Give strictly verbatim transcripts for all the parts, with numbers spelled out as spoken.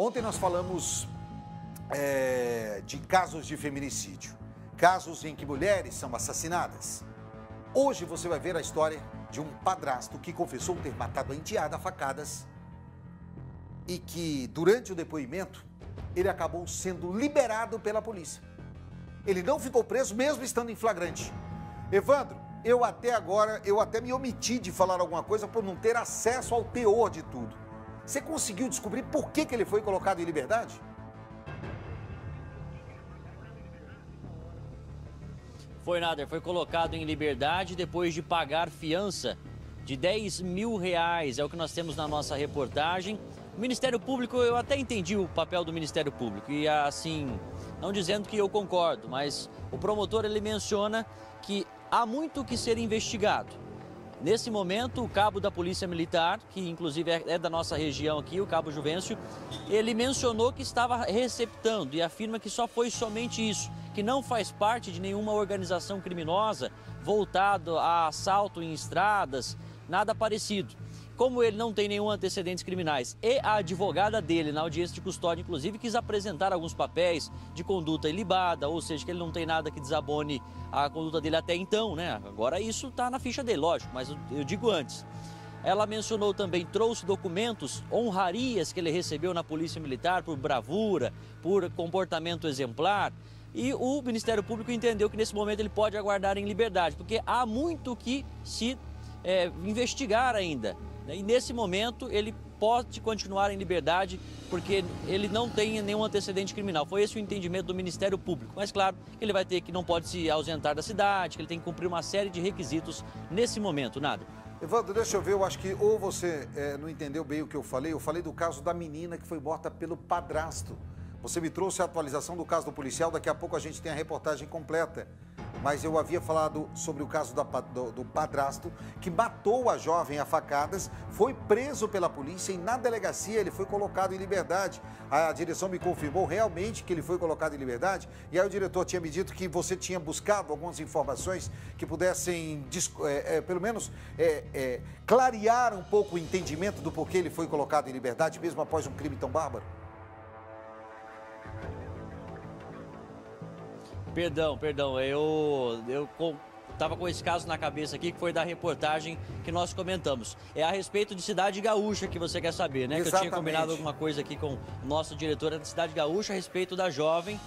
Ontem nós falamos é, de casos de feminicídio, casos em que mulheres são assassinadas. Hoje você vai ver a história de um padrasto que confessou ter matado a enteada a facadas e que, durante o depoimento, ele acabou sendo liberado pela polícia. Ele não ficou preso, mesmo estando em flagrante. Evandro, eu até agora, eu até me omiti de falar alguma coisa por não ter acesso ao teor de tudo. Você conseguiu descobrir por que que ele foi colocado em liberdade? Foi, Nader, foi colocado em liberdade depois de pagar fiança de dez mil reais, é o que nós temos na nossa reportagem. O Ministério Público, eu até entendi o papel do Ministério Público, e assim, não dizendo que eu concordo, mas o promotor, ele menciona que há muito que ser investigado. Nesse momento, o cabo da Polícia Militar, que inclusive é da nossa região aqui, o cabo Juvencio, ele mencionou que estava receptando e afirma que só foi somente isso, que não faz parte de nenhuma organização criminosa voltado a assalto em estradas, nada parecido. Como ele não tem nenhum antecedentes criminais e a advogada dele, na audiência de custódia, inclusive, quis apresentar alguns papéis de conduta ilibada, ou seja, que ele não tem nada que desabone a conduta dele até então, né? Agora isso está na ficha dele, lógico, mas eu digo antes. Ela mencionou também, trouxe documentos, honrarias que ele recebeu na Polícia Militar por bravura, por comportamento exemplar, e o Ministério Público entendeu que nesse momento ele pode aguardar em liberdade, porque há muito que se é, investigar ainda. E nesse momento ele pode continuar em liberdade porque ele não tem nenhum antecedente criminal. Foi esse o entendimento do Ministério Público. Mas claro, ele vai ter que não pode se ausentar da cidade, que ele tem que cumprir uma série de requisitos nesse momento, nada. Evandro, deixa eu ver, eu acho que ou você é, não entendeu bem o que eu falei. Eu falei do caso da menina que foi morta pelo padrasto. Você me trouxe a atualização do caso do policial, daqui a pouco a gente tem a reportagem completa. Mas eu havia falado sobre o caso da, do, do padrasto, que matou a jovem a facadas, foi preso pela polícia e na delegacia ele foi colocado em liberdade. A, a direção me confirmou realmente que ele foi colocado em liberdade, e aí o diretor tinha me dito que você tinha buscado algumas informações que pudessem, é, é, pelo menos, é, é, clarear um pouco o entendimento do porquê ele foi colocado em liberdade, mesmo após um crime tão bárbaro. Perdão, perdão, eu eu estava com esse caso na cabeça aqui, que foi da reportagem que nós comentamos. É a respeito de Cidade Gaúcha que você quer saber, né? Exatamente. Que eu tinha combinado alguma coisa aqui com o nosso diretor da Cidade Gaúcha a respeito da jovem,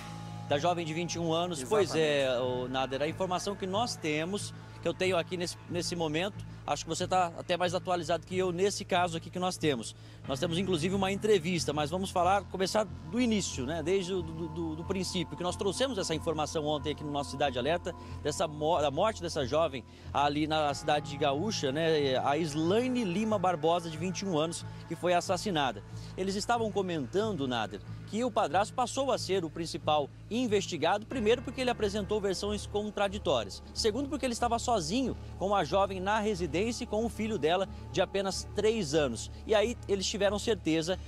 da jovem de vinte e um anos. Exatamente. Pois é, o Nader, a informação que nós temos, que eu tenho aqui nesse, nesse momento, acho que você está até mais atualizado que eu nesse caso aqui que nós temos. Nós temos inclusive uma entrevista, mas vamos falar, começar do início, né? Desde o do, do, do princípio, que nós trouxemos essa informação ontem aqui no nosso Cidade Alerta, dessa, da morte dessa jovem ali na cidade de Gaúcha, né? A Islayne Lima Barbosa, de vinte e um anos, que foi assassinada. Eles estavam comentando, Nader, que o padrasto passou a ser o principal investigado, primeiro porque ele apresentou versões contraditórias, segundo porque ele estava sozinho com a jovem na residência e com o filho dela de apenas três anos. E aí eles tiveram certeza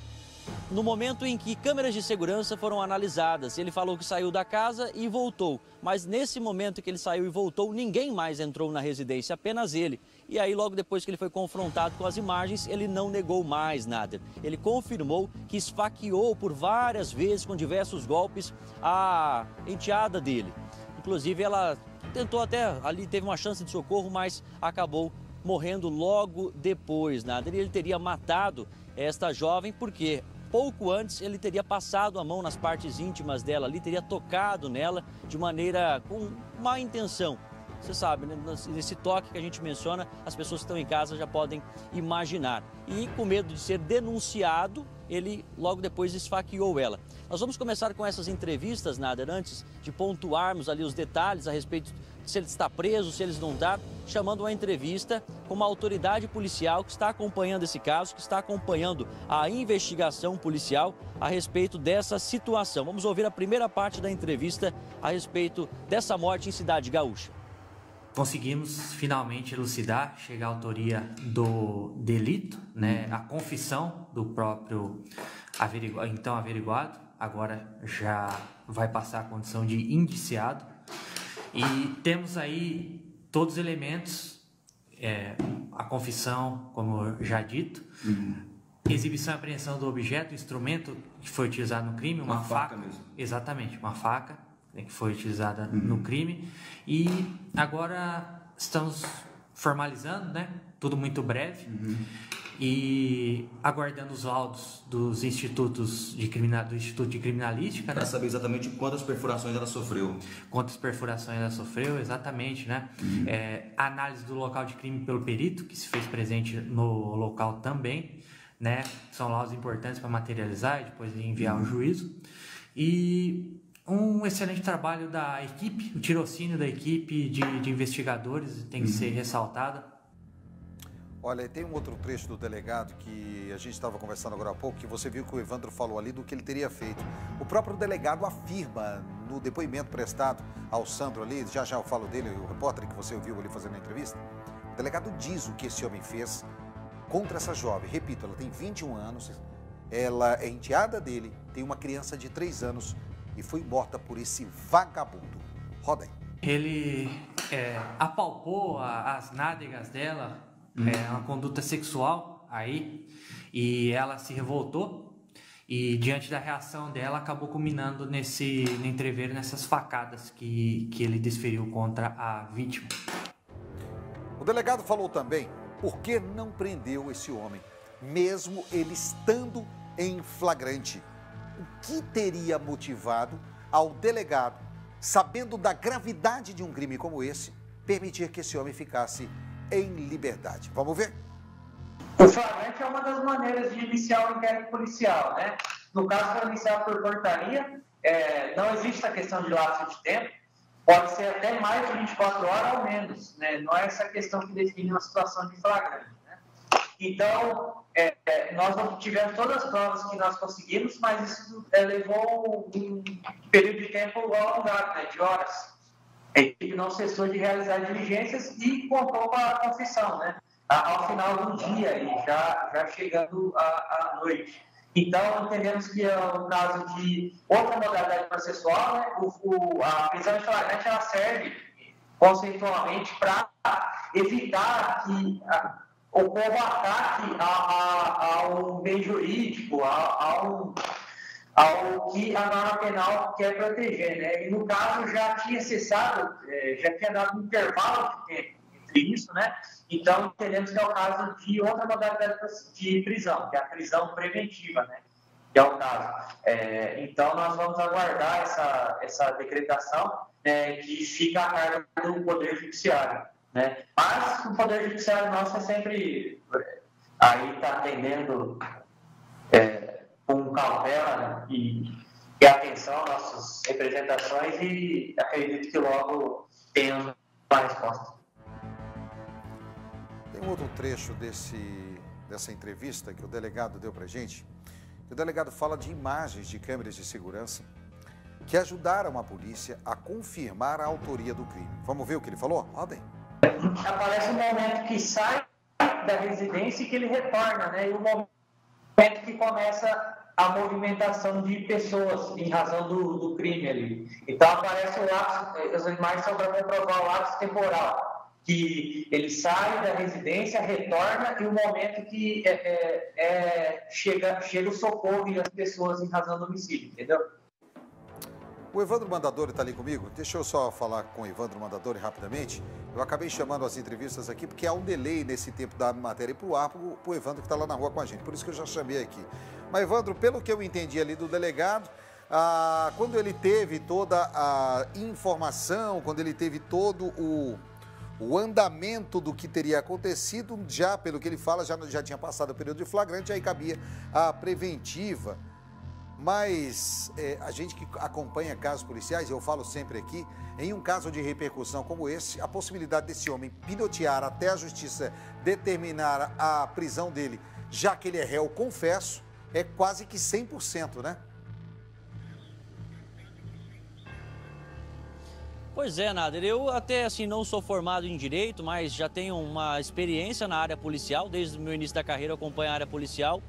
no momento em que câmeras de segurança foram analisadas. Ele falou que saiu da casa e voltou, mas nesse momento que ele saiu e voltou, ninguém mais entrou na residência, apenas ele. E aí logo depois que ele foi confrontado com as imagens, ele não negou mais nada. Ele confirmou que esfaqueou por várias vezes com diversos golpes a enteada dele. Inclusive ela tentou até, ali teve uma chance de socorro, mas acabou morrendo logo depois, Nader. Ele teria matado esta jovem porque pouco antes ele teria passado a mão nas partes íntimas dela, ali teria tocado nela de maneira com má intenção. Você sabe, né? Nesse toque que a gente menciona, as pessoas que estão em casa já podem imaginar. E com medo de ser denunciado, ele logo depois esfaqueou ela. Nós vamos começar com essas entrevistas, Nader, antes de pontuarmos ali os detalhes a respeito de se ele está preso, se eles não está, chamando uma entrevista com uma autoridade policial que está acompanhando esse caso, que está acompanhando a investigação policial a respeito dessa situação. Vamos ouvir a primeira parte da entrevista a respeito dessa morte em Cidade Gaúcha. Conseguimos finalmente elucidar, chegar à autoria do delito, né? A confissão do próprio averigu... então averiguado, agora já vai passar a condição de indiciado. E temos aí todos os elementos, é, a confissão, como já dito, uhum. exibição e apreensão do objeto, instrumento que foi utilizado no crime, uma, uma faca, faca mesmo. Exatamente, uma faca que foi utilizada uhum. no crime. E agora estamos formalizando, né? Tudo muito breve. Uhum. E aguardando os laudos dos institutos de criminal, do Instituto de Criminalística, né? Para saber exatamente quantas perfurações ela sofreu. Quantas perfurações ela sofreu, exatamente, né? Uhum. É, a análise do local de crime pelo perito, que se fez presente no local também, né? São laudos importantes para materializar e depois enviar uhum. um juízo. E um excelente trabalho da equipe, o tirocínio da equipe de, de investigadores tem que uhum. ser ressaltado. Olha, tem um outro trecho do delegado que a gente estava conversando agora há pouco, que você viu que o Evandro falou ali do que ele teria feito. O próprio delegado afirma no depoimento prestado ao Sandro ali, já já eu falo dele, o repórter que você ouviu ali fazendo a entrevista, o delegado diz o que esse homem fez contra essa jovem. Repito, ela tem vinte e um anos, ela é enteada dele, tem uma criança de três anos e foi morta por esse vagabundo. Roda aí. Ele é, apalpou a, as nádegas dela... É uma conduta sexual aí, e ela se revoltou e diante da reação dela acabou culminando nesse entreveiro, nessas facadas que, que ele desferiu contra a vítima. O delegado falou também por que não prendeu esse homem, mesmo ele estando em flagrante. O que teria motivado ao delegado, sabendo da gravidade de um crime como esse, permitir que esse homem ficasse em liberdade? Vamos ver? O flagrante é uma das maneiras de iniciar o inquérito policial, né? No caso, para iniciar por portaria, é, não existe a questão de lapso de tempo, pode ser até mais de vinte e quatro horas ou menos, né? Não é essa questão que define uma situação de flagrante, né? Então, é, é, nós não tivemos todas as provas que nós conseguimos, mas isso é, levou um período de tempo alongado, né? De horas. A equipe não cessou de realizar diligências e contou com a confissão, né? Ao final do dia e já, já chegando à, à noite. Então, entendemos que é um caso de outra modalidade processual, né? O, o, a prisão de flagrante, ela serve conceitualmente para evitar que a, ocorra ataque a, a, a um bem jurídico, a, a um... ao que a norma penal quer proteger, né? E no caso já tinha cessado, já tinha dado um intervalo de tempo entre isso, né? Então entendemos que é o caso de outra modalidade de prisão, que é a prisão preventiva, né? Que é o caso. É, então nós vamos aguardar essa, essa decretação, né? Que fica a cargo do Poder Judiciário, né? Mas o Poder Judiciário nosso é sempre aí, está atendendo é, com cautela e, e atenção nossas representações e acredito que logo tenham uma resposta. Tem um outro trecho desse, dessa entrevista que o delegado deu pra gente, que o delegado fala de imagens de câmeras de segurança que ajudaram a polícia a confirmar a autoria do crime. Vamos ver o que ele falou? Rodem. Aparece um momento que sai da residência e que ele retorna, né? E o momento que começa a movimentação de pessoas em razão do, do crime ali. Então aparece o lapso, as imagens são para comprovar o lapso temporal, que ele sai da residência, retorna e o momento que é, é, é, chega, chega o socorro e as pessoas em razão do homicídio, entendeu? O Evandro Mandadori está ali comigo. Deixa eu só falar com o Evandro Mandadori rapidamente. Eu acabei chamando as entrevistas aqui porque há um delay nesse tempo da matéria para o ar, para o Evandro que está lá na rua com a gente. Por isso que eu já chamei aqui. Mas, Evandro, pelo que eu entendi ali do delegado, ah, quando ele teve toda a informação, quando ele teve todo o, o andamento do que teria acontecido, já, pelo que ele fala, já, já tinha passado o período de flagrante, aí cabia a preventiva. Mas é, a gente que acompanha casos policiais, eu falo sempre aqui, em um caso de repercussão como esse, a possibilidade desse homem pinotear até a justiça determinar a prisão dele, já que ele é réu, confesso, é quase que cem por cento, né? Pois é, Nader, eu até assim não sou formado em direito, mas já tenho uma experiência na área policial, desde o meu início da carreira eu acompanho a área policial.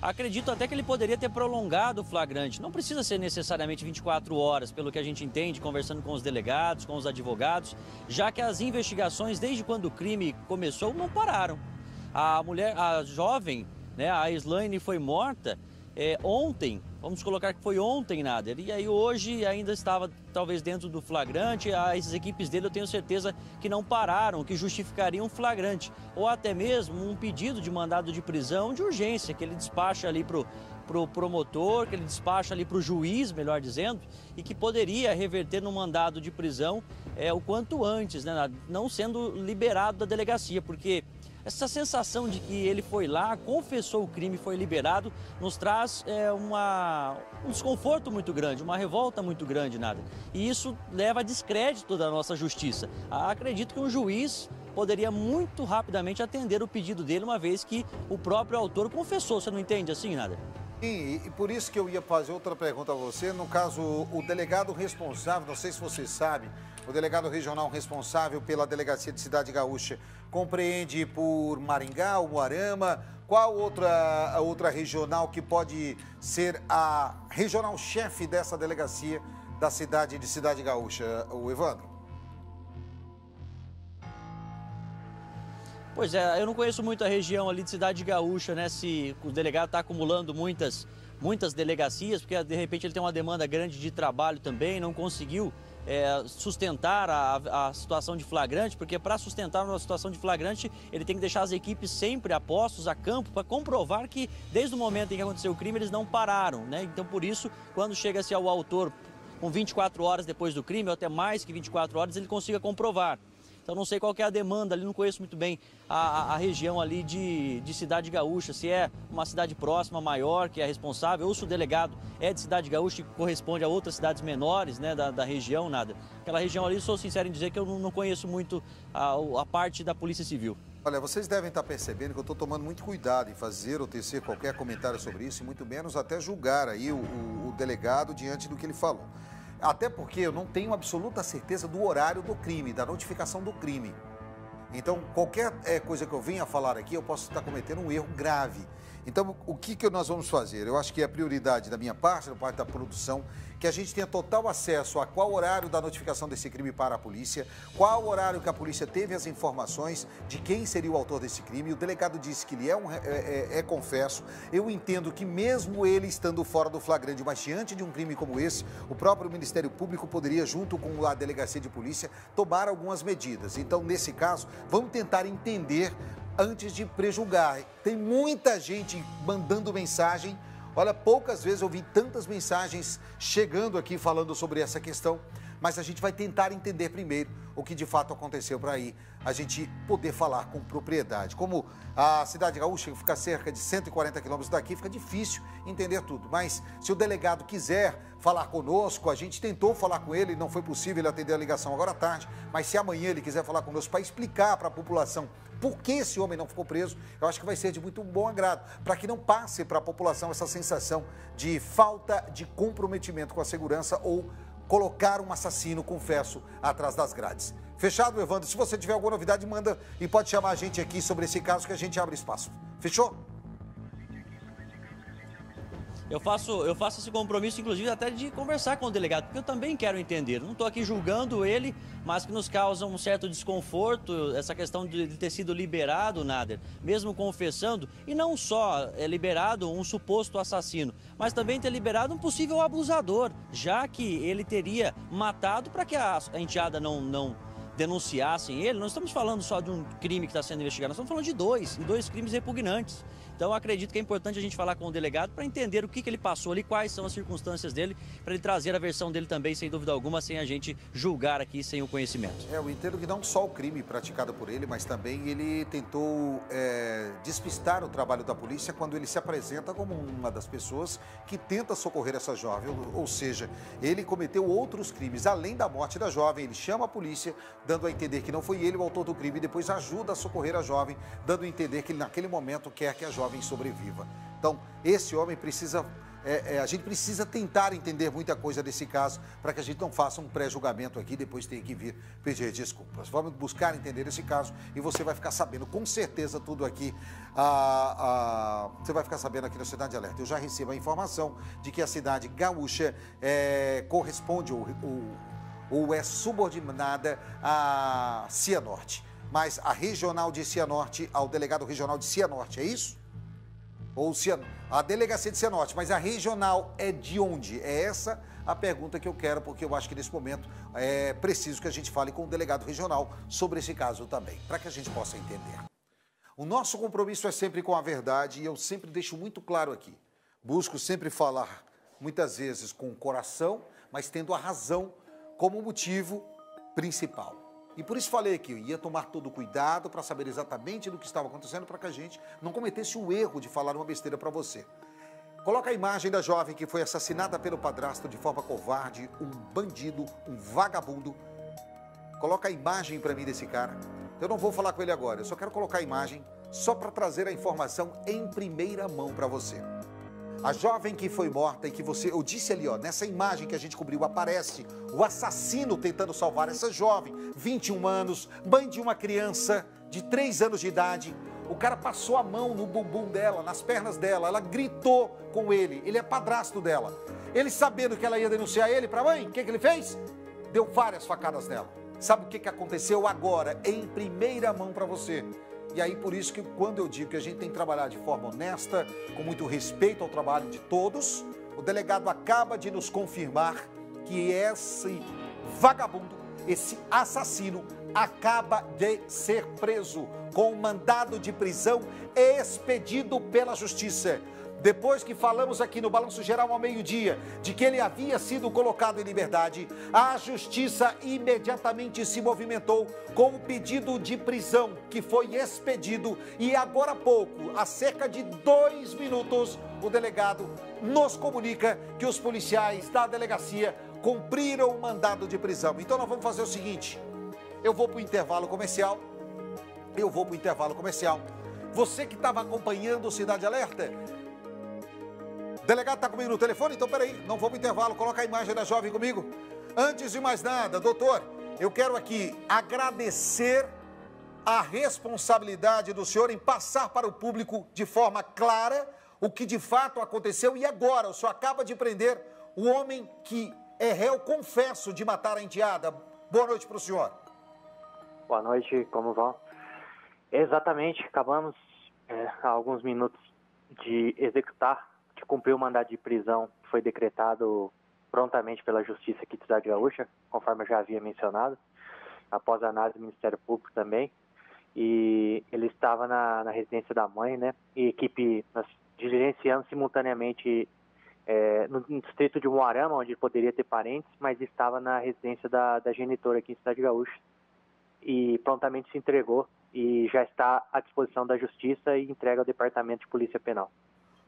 Acredito até que ele poderia ter prolongado o flagrante. Não precisa ser necessariamente vinte e quatro horas, pelo que a gente entende, conversando com os delegados, com os advogados, já que as investigações, desde quando o crime começou, não pararam. A mulher, a jovem, né? A Islayne foi morta é, ontem, vamos colocar que foi ontem, Nader, e aí hoje ainda estava talvez dentro do flagrante. As equipes dele, eu tenho certeza que não pararam, que justificariam um flagrante, ou até mesmo um pedido de mandado de prisão de urgência, que ele despacha ali pro pro promotor, que ele despacha ali pro juiz, melhor dizendo, e que poderia reverter no mandado de prisão é, o quanto antes, né, não sendo liberado da delegacia, porque essa sensação de que ele foi lá, confessou o crime, foi liberado, nos traz é, uma, um desconforto muito grande, uma revolta muito grande, Nader. E isso leva a descrédito da nossa justiça. Acredito que um juiz poderia muito rapidamente atender o pedido dele, uma vez que o próprio autor confessou. Você não entende assim, Nader? Sim, e por isso que eu ia fazer outra pergunta a você. No caso, o delegado responsável, não sei se você sabe, o delegado regional responsável pela delegacia de Cidade Gaúcha compreende por Maringá, o Moarama, qual outra, a outra regional que pode ser a regional-chefe dessa delegacia da cidade de Cidade Gaúcha, o Evandro? Pois é, eu não conheço muito a região ali de Cidade Gaúcha, né, se o delegado está acumulando muitas, muitas delegacias, porque de repente ele tem uma demanda grande de trabalho também, não conseguiu é, sustentar a, a situação de flagrante, porque para sustentar uma situação de flagrante, ele tem que deixar as equipes sempre a postos, a campo, para comprovar que desde o momento em que aconteceu o crime, eles não pararam, né, então por isso, quando chega-se ao autor com vinte e quatro horas depois do crime, ou até mais que vinte e quatro horas, ele consiga comprovar. Então não sei qual que é a demanda ali, não conheço muito bem a, a, a região ali de, de Cidade Gaúcha, se é uma cidade próxima, maior, que é responsável, ou se o delegado é de Cidade Gaúcha e corresponde a outras cidades menores, né, da, da região, nada. Aquela região ali, sou sincero em dizer que eu não conheço muito a, a parte da Polícia Civil. Olha, vocês devem estar percebendo que eu estou tomando muito cuidado em fazer ou tecer qualquer comentário sobre isso, e muito menos até julgar aí o, o, o delegado diante do que ele falou. Até porque eu não tenho absoluta certeza do horário do crime, da notificação do crime. Então, qualquer é, coisa que eu venha falar aqui, eu posso estar cometendo um erro grave. Então, o que, que nós vamos fazer? Eu acho que é a prioridade da minha parte, da parte da produção, que a gente tenha total acesso a qual horário da notificação desse crime para a polícia, qual horário que a polícia teve as informações de quem seria o autor desse crime. O delegado disse que ele é, um, é, é, é confesso. Eu entendo que mesmo ele estando fora do flagrante, mas diante de um crime como esse, o próprio Ministério Público poderia, junto com a Delegacia de Polícia, tomar algumas medidas. Então, nesse caso, vamos tentar entender antes de prejulgar. Tem muita gente mandando mensagem. Olha, poucas vezes eu vi tantas mensagens chegando aqui falando sobre essa questão, mas a gente vai tentar entender primeiro o que de fato aconteceu para aí a gente poder falar com propriedade. Como a Cidade Gaúcha fica cerca de cento e quarenta quilômetros daqui, fica difícil entender tudo, mas se o delegado quiser falar conosco, a gente tentou falar com ele, não foi possível ele atender a ligação agora à tarde, mas se amanhã ele quiser falar conosco para explicar para a população por que esse homem não ficou preso, eu acho que vai ser de muito bom agrado, para que não passe para a população essa sensação de falta de comprometimento com a segurança ou colocar um assassino, confesso, atrás das grades. Fechado, Evandro? Se você tiver alguma novidade, manda e pode chamar a gente aqui sobre esse caso que a gente abre espaço. Fechou? Eu faço, eu faço esse compromisso, inclusive, até de conversar com o delegado, porque eu também quero entender. Não estou aqui julgando ele, mas que nos causa um certo desconforto, essa questão de ter sido liberado, Nader, mesmo confessando, e não só é liberado um suposto assassino, mas também ter liberado um possível abusador, já que ele teria matado para que a enteada não... não... denunciassem ele. Não estamos falando só de um crime que está sendo investigado, nós estamos falando de dois, e dois crimes repugnantes. Então, eu acredito que é importante a gente falar com o delegado para entender o que, que ele passou ali, quais são as circunstâncias dele, para ele trazer a versão dele também, sem dúvida alguma, sem a gente julgar aqui, sem o conhecimento. É, eu entendo que não só o crime praticado por ele, mas também ele tentou é, despistar o trabalho da polícia quando ele se apresenta como uma das pessoas que tenta socorrer essa jovem, ou, ou seja, ele cometeu outros crimes, além da morte da jovem, ele chama a polícia, dando a entender que não foi ele o autor do crime, e depois ajuda a socorrer a jovem, dando a entender que ele naquele momento quer que a jovem sobreviva. Então, esse homem precisa, é, é, a gente precisa tentar entender muita coisa desse caso, para que a gente não faça um pré-julgamento aqui, depois tenha que vir pedir desculpas. Vamos buscar entender esse caso e você vai ficar sabendo, com certeza, tudo aqui, a, a, você vai ficar sabendo aqui no Cidade Alerta. Eu já recebo a informação de que a Cidade Gaúcha é, corresponde, ou, ou ou é subordinada a Cianorte, mas a regional de Cianorte, ao delegado regional de Cianorte, é isso? ou Cian... a delegacia de Cianorte, mas a regional é de onde? É essa a pergunta que eu quero, porque eu acho que nesse momento é preciso que a gente fale com o delegado regional sobre esse caso também, para que a gente possa entender. O nosso compromisso é sempre com a verdade e eu sempre deixo muito claro aqui. Busco sempre falar, muitas vezes com o coração, mas tendo a razão como motivo principal. E por isso falei que eu ia tomar todo o cuidado para saber exatamente do que estava acontecendo, para que a gente não cometesse o erro de falar uma besteira para você. Coloca a imagem da jovem que foi assassinada pelo padrasto de forma covarde, um bandido, um vagabundo. Coloca a imagem para mim desse cara. Eu não vou falar com ele agora, eu só quero colocar a imagem só para trazer a informação em primeira mão para você. A jovem que foi morta e que você, eu disse ali, ó, nessa imagem que a gente cobriu, aparece o assassino tentando salvar essa jovem, vinte e um anos, mãe de uma criança de três anos de idade. O cara passou a mão no bumbum dela, nas pernas dela, ela gritou com ele, ele é padrasto dela. Ele, sabendo que ela ia denunciar ele para a mãe, o que que ele fez? Deu várias facadas nela. Sabe o que que aconteceu agora, em primeira mão para você? E aí, por isso que quando eu digo que a gente tem que trabalhar de forma honesta, com muito respeito ao trabalho de todos, o delegado acaba de nos confirmar que esse vagabundo, esse assassino, acaba de ser preso com um mandado de prisão expedido pela Justiça. Depois que falamos aqui no Balanço Geral ao meio-dia de que ele havia sido colocado em liberdade, a Justiça imediatamente se movimentou com o pedido de prisão que foi expedido e agora há pouco, há cerca de dois minutos, o delegado nos comunica que os policiais da delegacia cumpriram o mandado de prisão. Então nós vamos fazer o seguinte, eu vou para o intervalo comercial, eu vou para o intervalo comercial. Você que estava acompanhando o Cidade Alerta, o delegado está comigo no telefone, então peraí, não vou para o intervalo, coloca a imagem da jovem comigo. Antes de mais nada, doutor, eu quero aqui agradecer a responsabilidade do senhor em passar para o público de forma clara o que de fato aconteceu e agora o senhor acaba de prender o homem que é réu, confesso, de matar a enteada. Boa noite para o senhor. Boa noite, como vão? Exatamente, acabamos é, há alguns minutos de executar, que cumpriu o mandado de prisão que foi decretado prontamente pela Justiça aqui de Cidade Gaúcha, conforme eu já havia mencionado, após a análise do Ministério Público também. E ele estava na, na residência da mãe, né? E equipe, nós diligenciamos simultaneamente é, no distrito de Moarama, onde ele poderia ter parentes, mas estava na residência da, da genitora aqui em Cidade Gaúcha. E prontamente se entregou e já está à disposição da Justiça e entrega ao Departamento de Polícia Penal.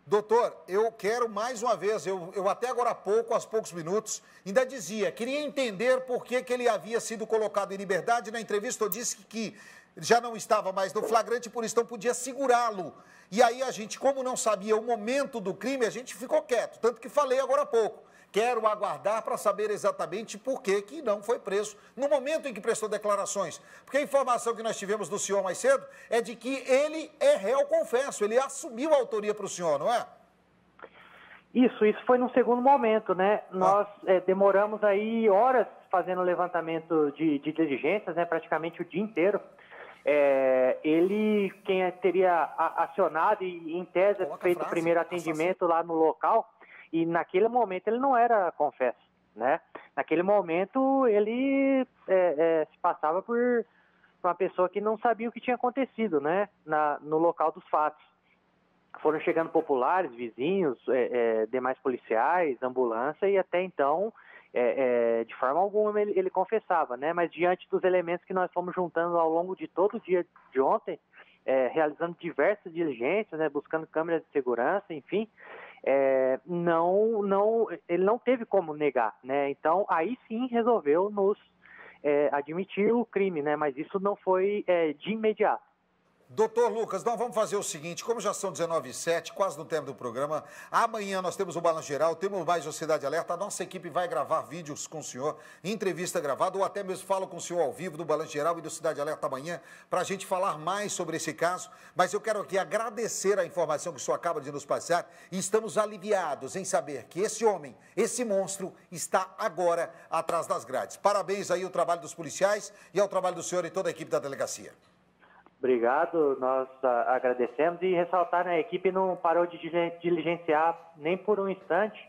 Doutor, eu quero mais uma vez, eu, eu até agora há pouco, aos poucos minutos, ainda dizia, queria entender por que que ele havia sido colocado em liberdade. Na entrevista eu disse que já não estava mais no flagrante, por isso não podia segurá-lo. E aí a gente, como não sabia o momento do crime, a gente ficou quieto, tanto que falei agora há pouco. Quero aguardar para saber exatamente por que que não foi preso no momento em que prestou declarações. Porque a informação que nós tivemos do senhor mais cedo é de que ele é réu, confesso, ele assumiu a autoria para o senhor, não é? Isso, isso foi num segundo momento, né? Ah. Nós é, demoramos aí horas fazendo levantamento de, de diligências, né? Praticamente o dia inteiro. É, ele, quem teria acionado e em tese feito o primeiro atendimento lá no local... E naquele momento ele não era confesso, né? Naquele momento ele é, é, se passava por uma pessoa que não sabia o que tinha acontecido, né? Na, no local dos fatos. Foram chegando populares, vizinhos, é, é, demais policiais, ambulância e até então, é, é, de forma alguma, ele, ele confessava, né? Mas diante dos elementos que nós fomos juntando ao longo de todo o dia de ontem, é, realizando diversas diligências, né? Buscando câmeras de segurança, enfim... É, não, não, ele não teve como negar, né? Então aí sim resolveu nos é, admitir o crime, né? Mas isso não foi é, de imediato. Doutor Lucas, nós vamos fazer o seguinte, como já são dezenove e sete, quase no tempo do programa, amanhã nós temos o Balanço Geral, temos mais o Cidade Alerta, a nossa equipe vai gravar vídeos com o senhor, entrevista gravada, ou até mesmo falo com o senhor ao vivo do Balanço Geral e do Cidade Alerta amanhã, para a gente falar mais sobre esse caso, mas eu quero aqui agradecer a informação que o senhor acaba de nos passar, e estamos aliviados em saber que esse homem, esse monstro, está agora atrás das grades. Parabéns aí ao trabalho dos policiais e ao trabalho do senhor e toda a equipe da delegacia. Obrigado, nós agradecemos e ressaltar, né, a equipe não parou de diligenciar nem por um instante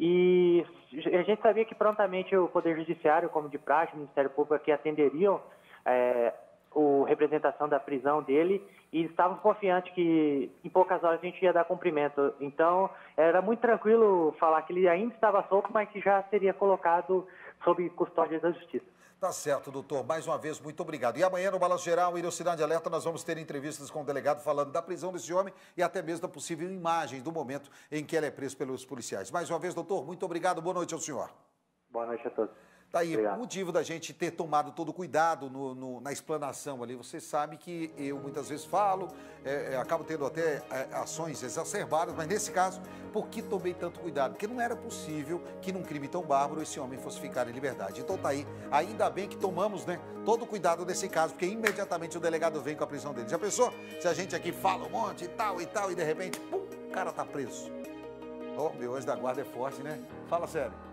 e a gente sabia que prontamente o Poder Judiciário, como de praxe, o Ministério Público aqui atenderiam é, a representação da prisão dele e estavam confiantes que em poucas horas a gente ia dar cumprimento. Então, era muito tranquilo falar que ele ainda estava solto, mas que já seria colocado sob custódia da Justiça. Tá certo, doutor. Mais uma vez, muito obrigado. E amanhã, no Balanço Geral e no Cidade Alerta, nós vamos ter entrevistas com o delegado falando da prisão desse homem e até mesmo da possível imagem do momento em que ele é preso pelos policiais. Mais uma vez, doutor, muito obrigado. Boa noite ao senhor. Boa noite a todos. Tá aí, obrigado. O motivo da gente ter tomado todo o cuidado no, no, na explanação ali, você sabe que eu muitas vezes falo, é, é, acabo tendo até é, ações exacerbadas, mas nesse caso, por que tomei tanto cuidado? Porque não era possível que num crime tão bárbaro esse homem fosse ficar em liberdade. Então tá aí, ainda bem que tomamos, né, todo o cuidado nesse caso, porque imediatamente o delegado vem com a prisão dele. Já pensou? Se a gente aqui fala um monte e tal e tal e de repente, pum, o cara tá preso. Ó, oh, meu anjo da guarda é forte, né? Fala sério.